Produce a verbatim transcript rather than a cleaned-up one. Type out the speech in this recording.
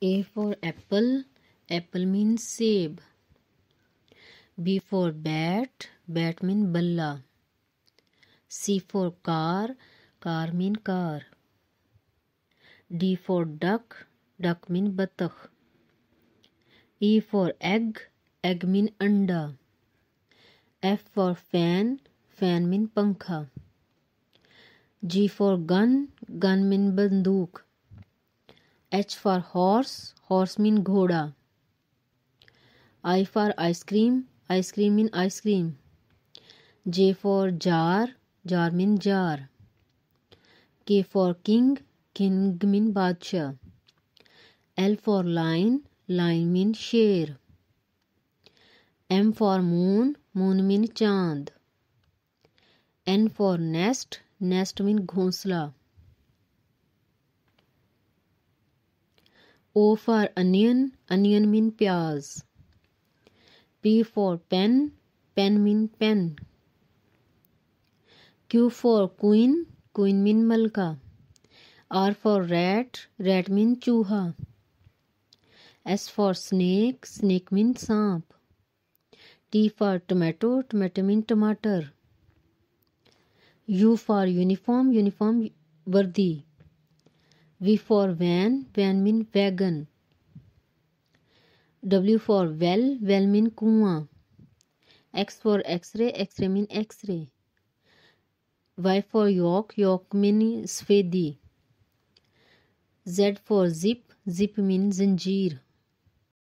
A for apple, apple means save. B for bat, bat means balla. C for car, car means car. D for duck, duck means batakh. E for egg, egg means anda. F for fan, fan means pankha. G for gun, gun means bandook. H for horse, horse means ghoda. I for ice cream, ice cream means ice cream. J for jar, jar means jar. K for king, king means badshah. L for lion, lion means sher. M for moon, moon means chand. N for nest, nest means ghonsla. O for onion, onion means pyaz. P for pen, pen means pen. Q for queen, queen means malka. R for rat, rat means chuha. S for snake, snake means saap. T for tomato, tomato means tomato. U for uniform, uniform vardi. V for van, van means wagon. W for well, well means kuan. X for x-ray, x-ray means x-ray. Y for york, york means sfedi. Z for zip, zip means zanjeer.